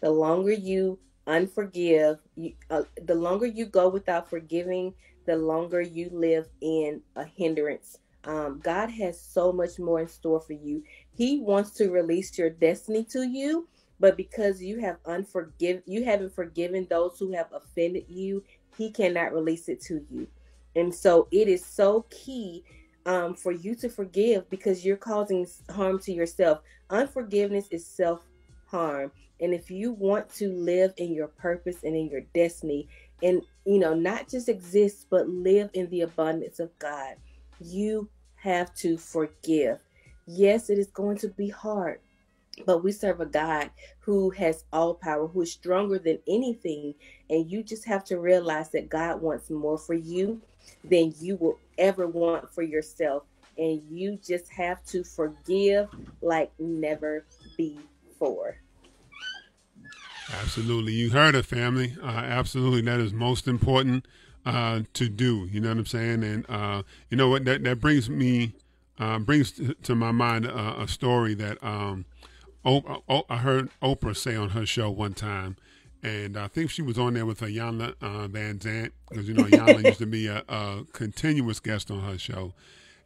The longer you unforgive, you, uh, the longer you go without forgiving, the longer you live in a hindrance. Um, God has so much more in store for you. He wants to release your destiny to you, but because you have unforgive, you haven't forgiven those who have offended you, He cannot release it to you. And so it is so key Um, for you to forgive, because you're causing harm to yourself. Unforgiveness is self-harm. And if you want to live in your purpose and in your destiny and, you know, not just exist, but live in the abundance of God, you have to forgive. Yes, it is going to be hard, but we serve a God who has all power, who is stronger than anything. And you just have to realize that God wants more for you than you will ever want for yourself, and you just have to forgive like never before. Absolutely. You heard it, family. Uh, absolutely. That is most important uh, to do. You know what I'm saying? And uh, you know what? That, that brings me, uh, brings to, to my mind uh, a story that um, o o I heard Oprah say on her show one time. And I think she was on there with her Yana uh, Van Zandt, because, you know, Yana used to be a, a continuous guest on her show.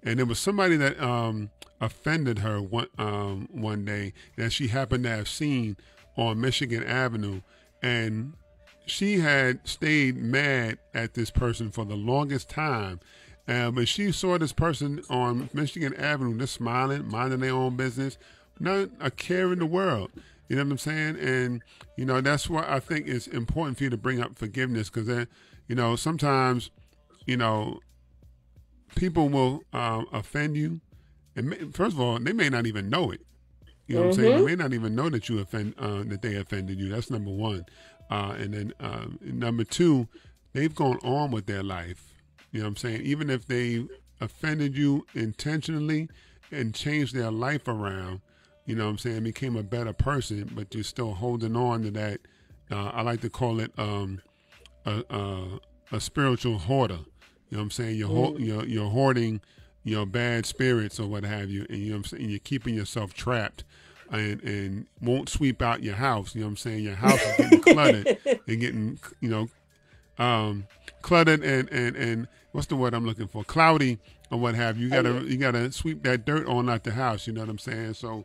And there was somebody that um, offended her one, um, one day that she happened to have seen on Michigan Avenue. And she had stayed mad at this person for the longest time. Uh, but she saw this person on Michigan Avenue just smiling, minding their own business, not a care in the world. You know what I'm saying? And, you know, that's why I think it's important for you to bring up forgiveness, because then, you know, sometimes, you know, people will um, offend you. And first of all, they may not even know it. You know mm-hmm. what I'm saying? They may not even know that you offend uh, that they offended you. That's number one. Uh, and then uh, number two, they've gone on with their life. You know what I'm saying? Even if they offended you intentionally and changed their life around, you know what I'm saying, became a better person, but you're still holding on to that. Uh, I like to call it um, a, a, a spiritual hoarder. You know what I'm saying? You're, ho- you're, you're hoarding your bad spirits or what have you, and you know what I'm saying, you're keeping yourself trapped and, and won't sweep out your house. You know what I'm saying? Your house is getting cluttered and getting, you know, um, cluttered and, and, and what's the word I'm looking for? Cloudy or what have you. You gotta, you gotta sweep that dirt on out the house. You know what I'm saying? So,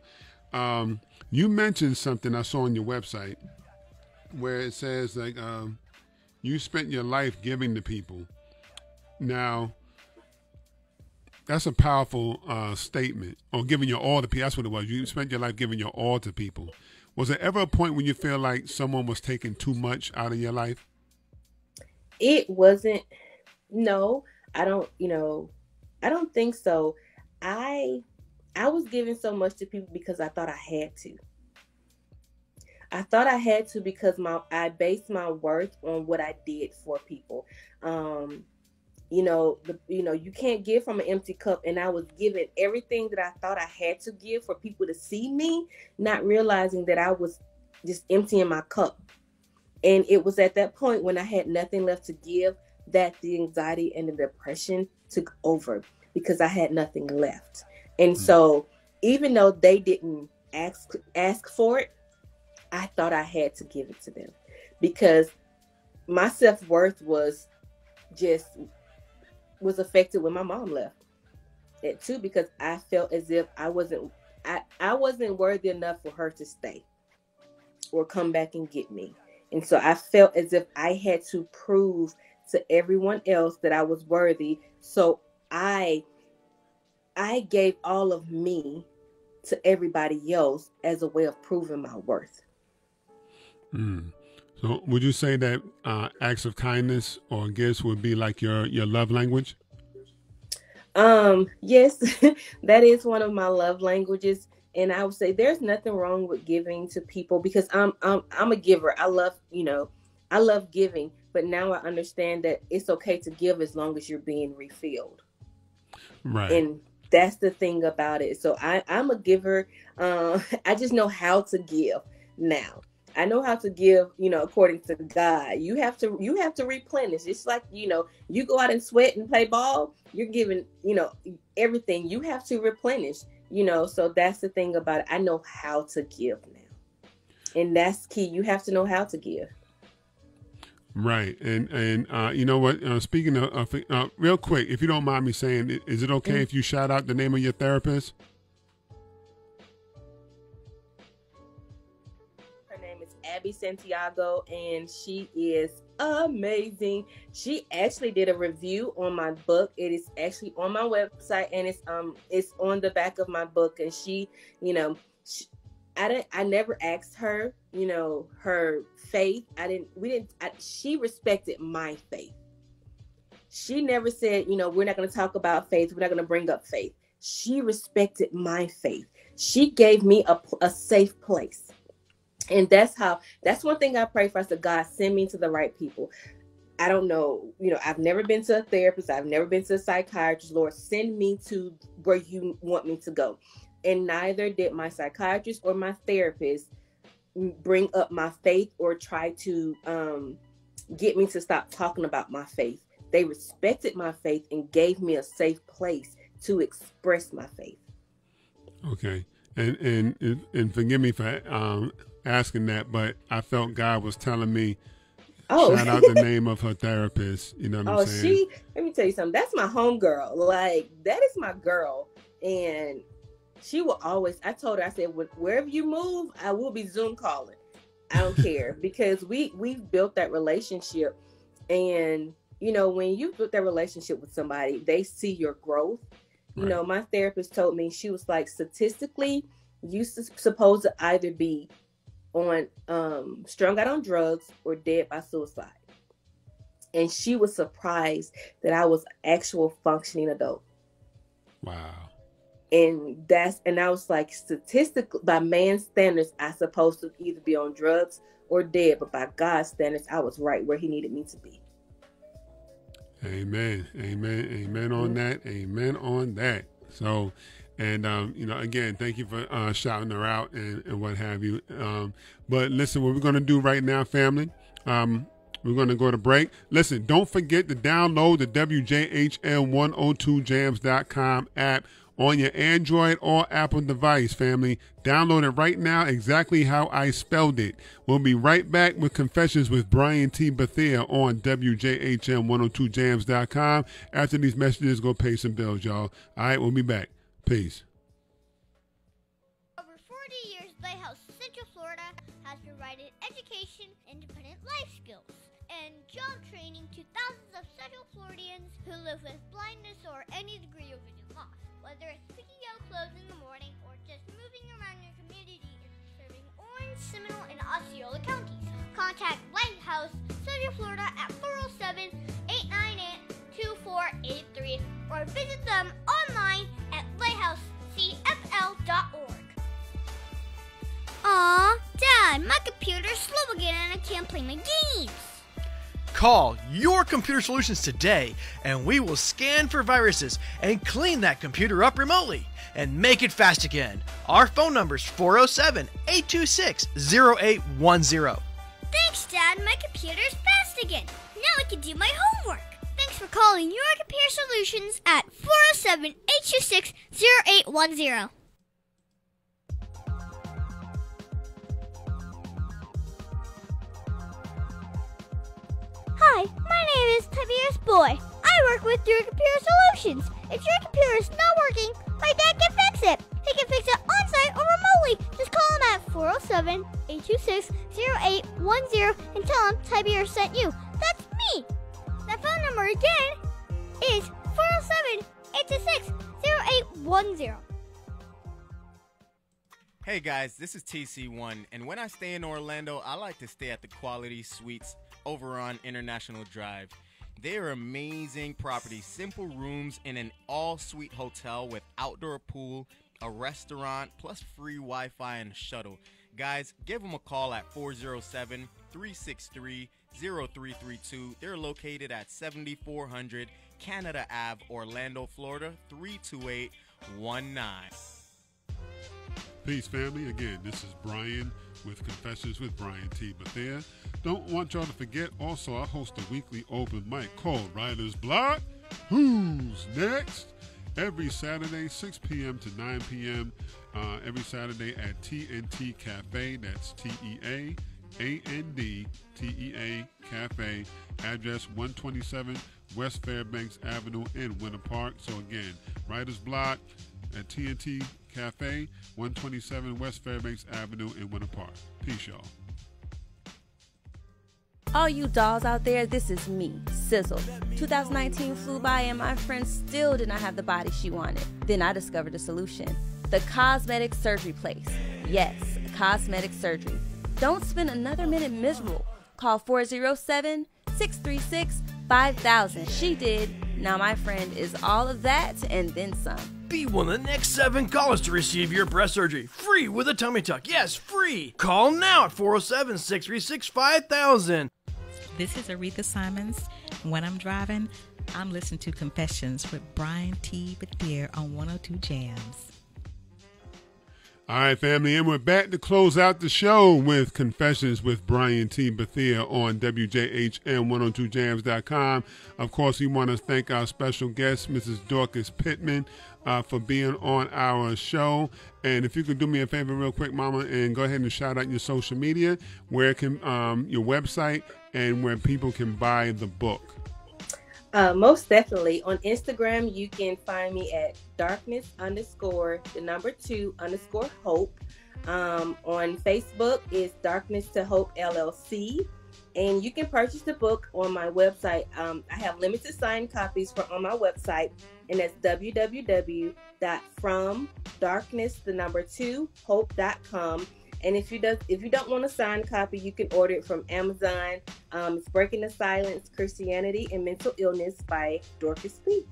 um, you mentioned something I saw on your website where it says like, um, you spent your life giving to people. Now, that's a powerful uh, statement. Or giving your all to people. That's what it was. You spent your life giving your all to people. Was there ever a point when you feel like someone was taking too much out of your life? It wasn't. No, I don't, you know, I don't think so. I, I was giving so much to people because I thought I had to. I thought I had to because my, I based my worth on what I did for people. Um, You know, the, you know, you can't give from an empty cup. And I was giving everything that I thought I had to give for people to see me, not realizing that I was just emptying my cup. And it was at that point when I had nothing left to give that the anxiety and the depression took over because I had nothing left. And so even though they didn't ask ask for it, I thought I had to give it to them because my self-worth was just... was affected when my mom left it too, because I felt as if I wasn't, I, I wasn't worthy enough for her to stay or come back and get me. And so I felt as if I had to prove to everyone else that I was worthy. So I, I gave all of me to everybody else as a way of proving my worth. Mm. So would you say that uh, acts of kindness or gifts would be like your, your love language? Um, yes, that is one of my love languages. And I would say there's nothing wrong with giving to people because I'm, I'm, I'm a giver. I love, you know, I love giving, but now I understand that it's okay to give as long as you're being refilled. Right. And that's the thing about it. So I, I'm a giver. Uh, I just know how to give now. I know how to give, you know, according to God. You have to, you have to replenish. It's like, you know, you go out and sweat and play ball, you're giving, you know, everything. You have to replenish, you know, so that's the thing about it. I know how to give now. And that's key. You have to know how to give. Right. And, and uh, you know what, uh, speaking of, uh, uh, real quick, if you don't mind me saying, is it okay mm-hmm. if you shout out the name of your therapist? Abby Santiago, and she is amazing. She actually did a review on my book. It is actually on my website, and it's um it's on the back of my book. And she, you know, she, I didn't I never asked her, you know, her faith. I didn't we didn't I, she respected my faith. She never said, you know, we're not going to talk about faith. We're not going to bring up faith. She respected my faith. She gave me a a safe place. And that's how, that's one thing I pray for. I said, God, send me to the right people. I don't know. You know, I've never been to a therapist. I've never been to a psychiatrist. Lord, send me to where you want me to go. And neither did my psychiatrist or my therapist bring up my faith or try to um, get me to stop talking about my faith. They respected my faith and gave me a safe place to express my faith. Okay. And, and, and forgive me for, um, asking that, but I felt God was telling me, oh. shout out the name of her therapist. You know what oh, I'm saying? She, let me tell you something. That's my homegirl. Like, that is my girl. And she will always, I told her, I said, wherever you move, I will be Zoom calling. I don't care because we, we've built that relationship. And, you know, when you built that relationship with somebody, they see your growth. Right. You know, my therapist told me, she was like, statistically, you're supposed to either be on um strung out on drugs or dead by suicide. And she was surprised that I was an actual functioning adult. Wow. And that's, and I was like, statistically, by man's standards, I supposed to either be on drugs or dead, but by God's standards, I was right where he needed me to be. Amen. Amen. Amen on that. Amen on that. So, and, um, you know, again, thank you for uh, shouting her out and, and what have you. Um, but listen, what we're going to do right now, family, um, we're going to go to break. Listen, don't forget to download the W J H M one oh two jams dot com app on your Android or Apple device, family. Download it right now, exactly how I spelled it. We'll be right back with Confessions with Brian T. Bethea on W J H M one oh two jams dot com. After these messages, go pay some bills, y'all. All right, we'll be back. Peace. Over forty years, Lighthouse Central Florida has provided education, independent life skills, and job training to thousands of Central Floridians who live with blindness or any degree of vision loss. Whether it's picking out clothes in the morning or just moving around your community and serving Orange, Seminole, and Osceola counties, contact Lighthouse Central Florida at four oh seven, eight nine eight, two four eight three or visit them online at lighthouse c f l dot org. Aw, Dad, my computer's slow again and I can't play my games. Call Your Computer Solutions today and we will scan for viruses and clean that computer up remotely and make it fast again. Our phone number is four oh seven, eight two six, oh eight one oh. Thanks, Dad. My computer's fast again. Now I can do my homework. Thanks for calling Your Computer Solutions at four oh seven, eight two six, oh eight one oh. Hi, my name is Tamir's Boy. I work with Your Computer Solutions. If your computer is not working, my dad can fix it. He can fix it on-site or remotely. Just call him at four oh seven, eight two six, oh eight one oh and tell him Tamir sent you. That's me. The phone number again is four oh seven, eight two six, oh eight one oh. Hey guys, this is T C one, and when I stay in Orlando, I like to stay at the Quality Suites over on International Drive. They're amazing property, simple rooms in an all-suite hotel with outdoor pool, a restaurant, plus free Wi-Fi and a shuttle. Guys, give them a call at four oh seven, three six three, oh three three two. They're located at seventy-four hundred Canada Avenue, Orlando, Florida, three two eight one nine. Peace, family. Again, this is Brian with Confessions with Brian T. Bethea. Don't want y'all to forget, also, I host a weekly open mic called Writer's Block. Who's next? Every Saturday, six p m to nine p m Uh, every Saturday at T and T Cafe. That's T E A A N D T E A Cafe. Address one twenty-seven West Fairbanks Avenue in Winter Park. So again, Writer's Block at T and T Cafe, one twenty-seven West Fairbanks Avenue in Winter Park. Peace, y'all. All you dolls out there, this is me, Sizzle. two thousand nineteen flew by and my friend still did not have the body she wanted. Then I discovered a solution. The cosmetic surgery place. Yes, cosmetic surgery. Don't spend another minute miserable. Call four oh seven, six three six, five thousand. She did. Now my friend is all of that and then some. Be one of the next seven callers to receive your breast surgery free with a tummy tuck. Yes, free. Call now at four oh seven, six three six, five thousand. This is Aretha Simons. When I'm driving, I'm listening to Confessions with Brian T. Bethea on one oh two Jams. All right, family, and we're back to close out the show with Confessions with Brian T. Bethea on W J H M one oh two Jams dot com. Of course, we want to thank our special guest, Missus Dorcas Pittman, uh, for being on our show. And if you could do me a favor real quick, Mama, and go ahead and shout out your social media, where can um, your website, and where people can buy the book. Uh, most definitely. On Instagram, you can find me at darkness underscore the number two underscore hope. Um, on Facebook is Darkness to Hope L L C. And you can purchase the book on my website. Um, I have limited signed copies for on my website. And that's www.fromdarkness, the number two, hope.com. And if you, does, if you don't want a signed copy, you can order it from Amazon. Um, it's Breaking the Silence, Christianity and Mental Illness by Dorcas P.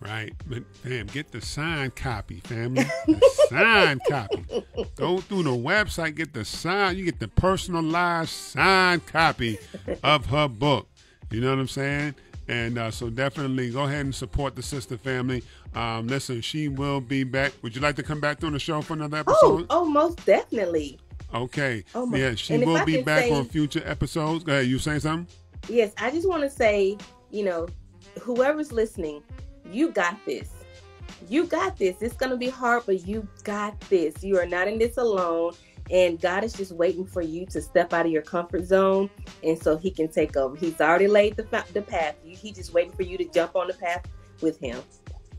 Right. But, fam, get the signed copy, family. The signed copy. Go through the website, get the sign. You get the personalized signed copy of her book. You know what I'm saying? And uh, so definitely go ahead and support the sister family. Um, listen, she will be back. Would you like to come back on the show for another episode? Oh, oh most definitely. Okay. Oh my. Yeah, she and will be back say, on future episodes. Go ahead. You saying something? Yes. I just want to say, you know, whoever's listening, you got this. You got this. It's going to be hard, but you got this. You are not in this alone. And God is just waiting for you to step out of your comfort zone, and so he can take over. He's already laid the, the path. He's just waiting for you to jump on the path with him.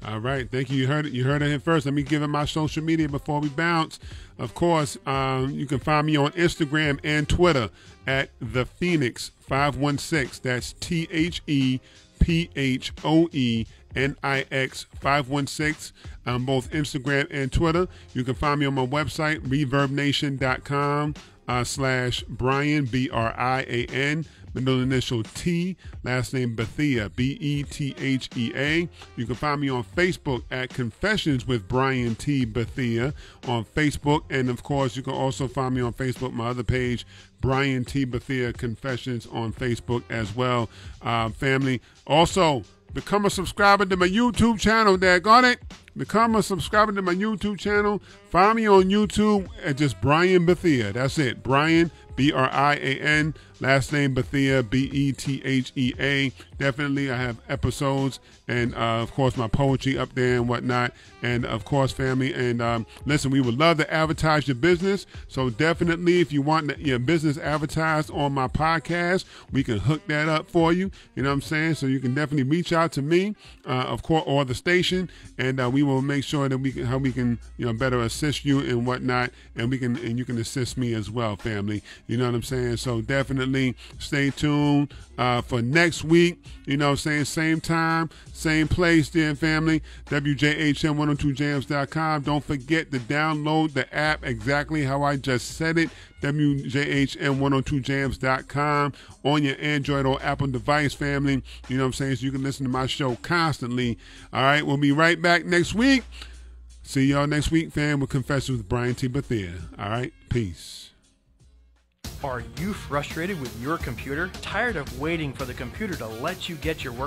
All right. Thank you. You heard it. You heard it here first. Let me give him my social media before we bounce. Of course, um, you can find me on Instagram and Twitter at The Phoenix five one six. That's T H E P H O E N I X five one six on both Instagram and Twitter. You can find me on my website, reverb nation dot com uh, slash Brian, B R I A N, middle initial T, last name Bethea, B E T H E A. You can find me on Facebook at Confessions with Brian T. Bethea on Facebook. And, of course, you can also find me on Facebook, my other page, Brian T. Bethea Confessions on Facebook as well, uh, family. Also, become a subscriber to my YouTube channel. There, got it? Become a subscriber to my YouTube channel. Find me on YouTube at just Brian Bethea. That's it. Brian, B R I A N, last name Bethea, B E T H E A. Definitely, I have episodes and, uh, of course, my poetry up there and whatnot. And, of course, family. And, um, listen, we would love to advertise your business. So, definitely, if you want your business advertised on my podcast, we can hook that up for you. You know what I'm saying? So, you can definitely reach out to me, uh, of course, or the station. And uh, we will make sure that we can, how we can, you know, better assist you and whatnot. And we can, and you can assist me as well, family. You know what I'm saying? So definitely stay tuned uh, for next week. You know what I'm saying? Same time, same place, dear family. W J H M one oh two jams dot com. Don't forget to download the app exactly how I just said it. W J H M one oh two jams dot com on your Android or Apple device, family. You know what I'm saying? So you can listen to my show constantly. All right. We'll be right back next week. See y'all next week, fam, with Confessions with Brian T. Bethea. All right. Peace. Are you frustrated with your computer? Tired of waiting for the computer to let you get your work?